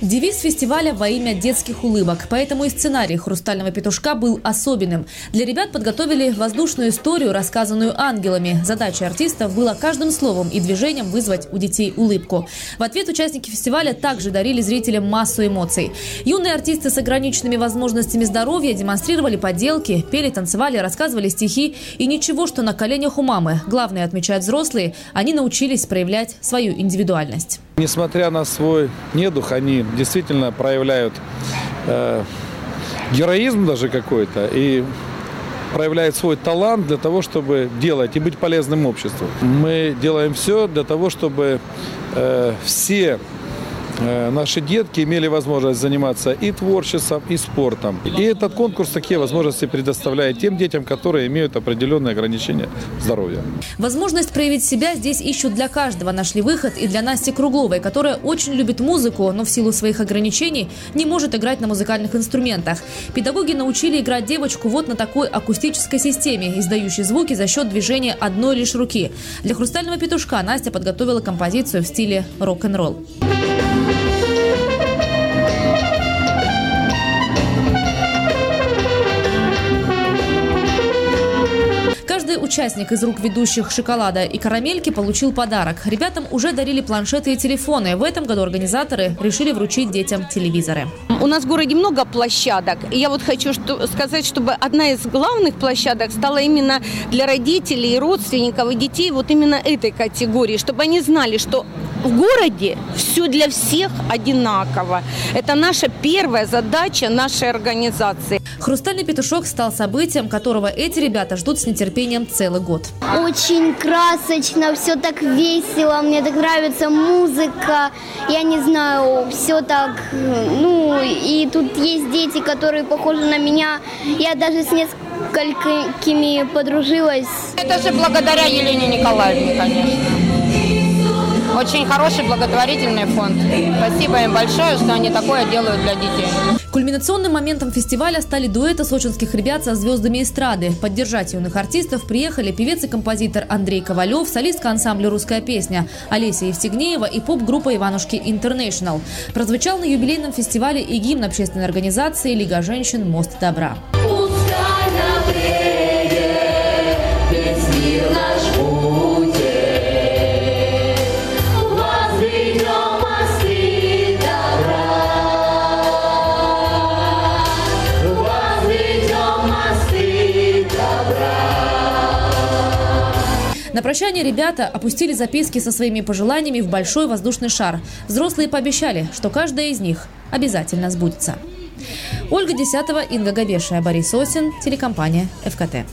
Девиз фестиваля «Во имя детских улыбок», поэтому и сценарий «Хрустального петушка» был особенным. Для ребят подготовили воздушную историю, рассказанную ангелами. Задачей артистов было каждым словом и движением вызвать у детей улыбку. В ответ участники фестиваля также дарили зрителям массу эмоций. Юные артисты с ограниченными возможностями здоровья демонстрировали поделки, пели, танцевали, рассказывали стихи и ничего, что на коленях у мамы. Главное, отмечают взрослые, они научились проявлять свою индивидуальность. Несмотря на свой недух, они действительно проявляют героизм даже какой-то и проявляют свой талант для того, чтобы делать и быть полезным обществу. Мы делаем все для того, чтобы все наши детки имели возможность заниматься и творчеством, и спортом. И этот конкурс такие возможности предоставляет тем детям, которые имеют определенные ограничения здоровья. Возможность проявить себя здесь ищут для каждого. Нашли выход и для Насти Кругловой, которая очень любит музыку, но в силу своих ограничений не может играть на музыкальных инструментах. Педагоги научили играть девочку вот на такой акустической системе, издающей звуки за счет движения одной лишь руки. Для «Хрустального петушка» Настя подготовила композицию в стиле рок-н-ролл. Участник из рук ведущих «Шоколада» и «Карамельки» получил подарок. Ребятам уже дарили планшеты и телефоны. В этом году организаторы решили вручить детям телевизоры. У нас в городе много площадок. И я вот хочу сказать, чтобы одна из главных площадок стала именно для родителей, родственников и детей вот именно этой категории, чтобы они знали, что в городе все для всех одинаково. Это наша первая задача нашей организации. «Хрустальный петушок» стал событием, которого эти ребята ждут с нетерпением целый год. Очень красочно, все так весело, мне так нравится музыка. Я не знаю, все так, и тут есть дети, которые похожи на меня. Я даже с несколькими подружилась. Это же благодаря Елене Николаевне, конечно. Очень хороший благотворительный фонд. Спасибо им большое, что они такое делают для детей. Кульминационным моментом фестиваля стали дуэты сочинских ребят со звездами эстрады. Поддержать юных артистов приехали певец и композитор Андрей Ковалев, солистка ансамбля «Русская песня» Олеся Евстигнеева и поп-группа «Иванушки Интернешнл». Прозвучал на юбилейном фестивале и гимн общественной организации «Лига женщин «Мост добра». На прощание ребята опустили записки со своими пожеланиями в большой воздушный шар. Взрослые пообещали, что каждая из них обязательно сбудется. Ольга Десятова, Инга Габешая, Борис Осин, телекомпания ФКТ.